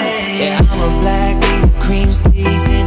Yeah, I'm a black with cream seeds.